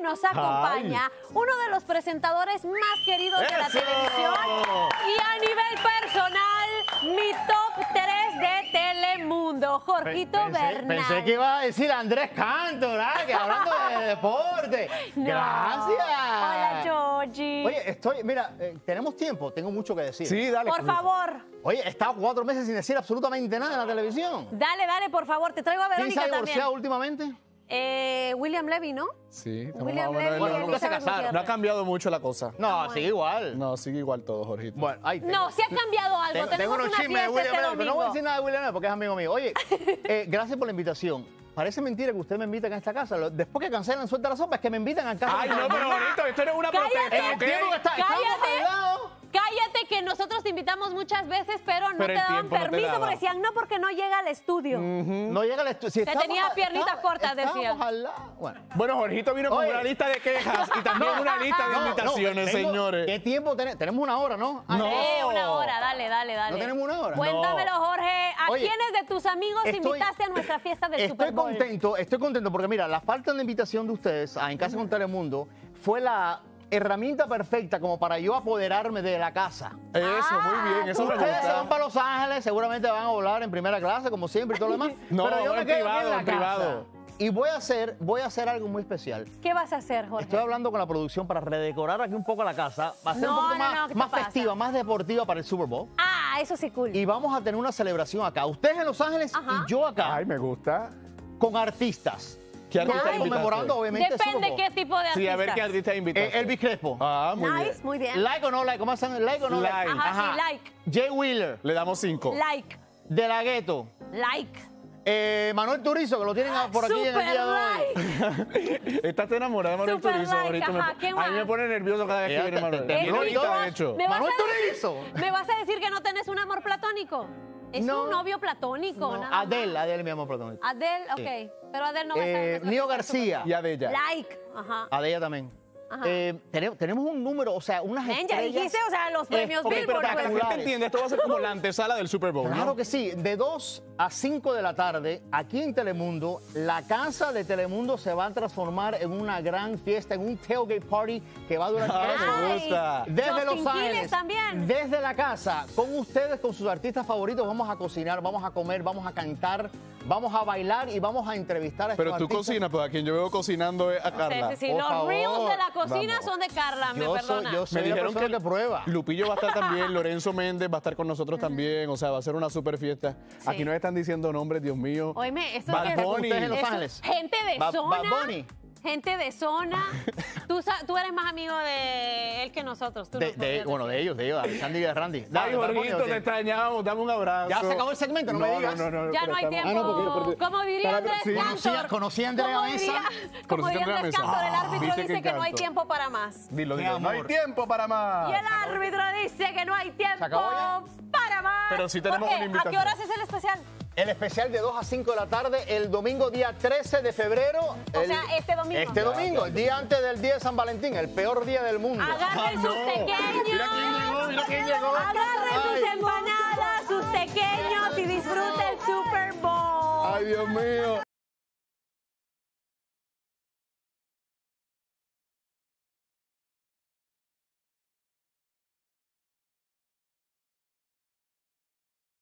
nos acompaña uno de los presentadores más queridos de la televisión y a nivel personal, mi top 3 de Telemundo, Jorgito Bernal. Pensé que iba a decir Andrés Cantor, que hablando de deporte. No. Gracias. Hola, Jorgi. Oye, mira, tenemos tiempo, tengo mucho que decir. Sí, dale. Por favor. Oye, he estado 4 meses sin decir absolutamente nada en la televisión. Dale, dale, por favor, te traigo a Verónica también. ¿Quién se ha divorciado últimamente? William Levy, ¿no? Sí. William Levy. Bueno, nunca se casaron. No ha cambiado mucho la cosa. No, sigue igual. No, sigue igual todo, Jorgito. Bueno, ahí tengo. No, sí ha cambiado algo. Tengo unos chismes de William Levy, pero no voy a decir nada de William Levy porque es amigo mío. Oye, gracias por la invitación. Parece mentira que ustedes me invitan a esta casa. Después que cancelan Suelta la Sopa, es que me invitan a casa. Ay, no, pero Jorgito, esto no es una protesta, ¿ok? Cállate que nosotros te invitamos muchas veces, pero no te daban permiso porque decían, no, porque no llega al estudio. No llega al estudio. Si te tenía piernitas cortas, decían. Bueno, Jorgito vino con una lista de quejas y también una lista de invitaciones, señores. ¿Qué tiempo tenemos? Tenemos una hora, ¿no? No, una hora, dale, dale, dale. ¿No tenemos una hora? Cuéntamelo, Jorge. ¿A quiénes de tus amigos invitaste a nuestra fiesta del Super Bowl? Estoy contento porque, mira, la falta de invitación de ustedes a En Casa con Telemundo fue la herramienta perfecta como para yo apoderarme de la casa. Eso, muy bien. Eso ustedes se van para Los Ángeles, seguramente van a volar en primera clase, como siempre, y todo lo demás. No, pero yo me quedo privado, en la casa. Y voy a hacer algo muy especial. ¿Qué vas a hacer, Jorge? Estoy hablando con la producción para redecorar aquí un poco la casa. Va a ser un poco más festiva, más deportiva para el Super Bowl. Ah, eso sí, cool. Y vamos a tener una celebración acá. Ustedes en Los Ángeles y yo acá. Ay, me gusta. Con artistas. ¿Qué artista invitaste? Obviamente, depende qué tipo de artista. Sí, a ver qué artista invitaste. Elvis Crespo. Ah, muy bien. Nice, muy bien. ¿Like o no like? ¿Cómo hacen? ¿Like o no like? Like. Ajá, sí, like. Jay Wheeler. Le damos 5. Like. De la Gueto. Like. Manuel Turizo, que lo tienen por aquí en el día de hoy. Estás enamorada de Manuel Turizo. A mí me pone nervioso cada vez que viene Manuel. Manuel Turizo. ¿Me vas a decir que no tenés un amor platónico? Es un novio platónico. No. Adele, mi amor platónico. Adele, ok. Pero Adele no va a estar. Nio García. Y Adele. Like. Ajá. Adele también. Ajá. Tenemos un número, o sea, unas estrellas. Ya dijiste, o sea, los premios Billboard. Pero para que la gente entienda, esto va a ser como la antesala del Super Bowl. Claro que sí. De 2 a 5 de la tarde, aquí en Telemundo, la casa de Telemundo se va a transformar en una gran fiesta, en un tailgate party que va a durar 3 horas. Desde Los Ángeles, desde la casa, con ustedes, con sus artistas favoritos, vamos a cocinar, vamos a comer, vamos a cantar, vamos a bailar y vamos a entrevistar a estos artistas. Pero tú cocinas, pues a quien yo veo cocinando es a Carla. Sí, sí, los reels de la cocina son de Carla, me perdona. Me dijeron que le prueba. Lupillo va a estar también, Lorenzo Méndez va a estar con nosotros también, o sea, va a ser una super fiesta. Sí. Aquí nos están diciendo nombres, Dios mío. Oíme, esto es en Los Ángeles. Gente de zona. Bad Bunny. Gente de zona. Tú eres más amigo de él que nosotros. Bueno, de ellos, Sandy y de Randy. Dale, Jorgito, te extrañamos, dame un abrazo. Ya se acabó el segmento, no me digas. No, ya no hay tiempo. Como diría Andrés Cantor. Conocí a Andrea Mesa. Como diría Andrés Cantor, el árbitro dice que no hay tiempo para más. Dilo, no hay tiempo para más. Y el árbitro dice que no hay tiempo para más. Pero sí tenemos un invitado. ¿A qué horas es el especial? El especial de 2 a 5 de la tarde, el domingo día 13 de febrero. Este domingo. Este domingo, el día antes del día de San Valentín, el peor día del mundo. Agarren sus pequeños. Mira quién llegó. Agarren sus empanadas, sus pequeños y disfruten el Super Bowl. Ay, Dios mío.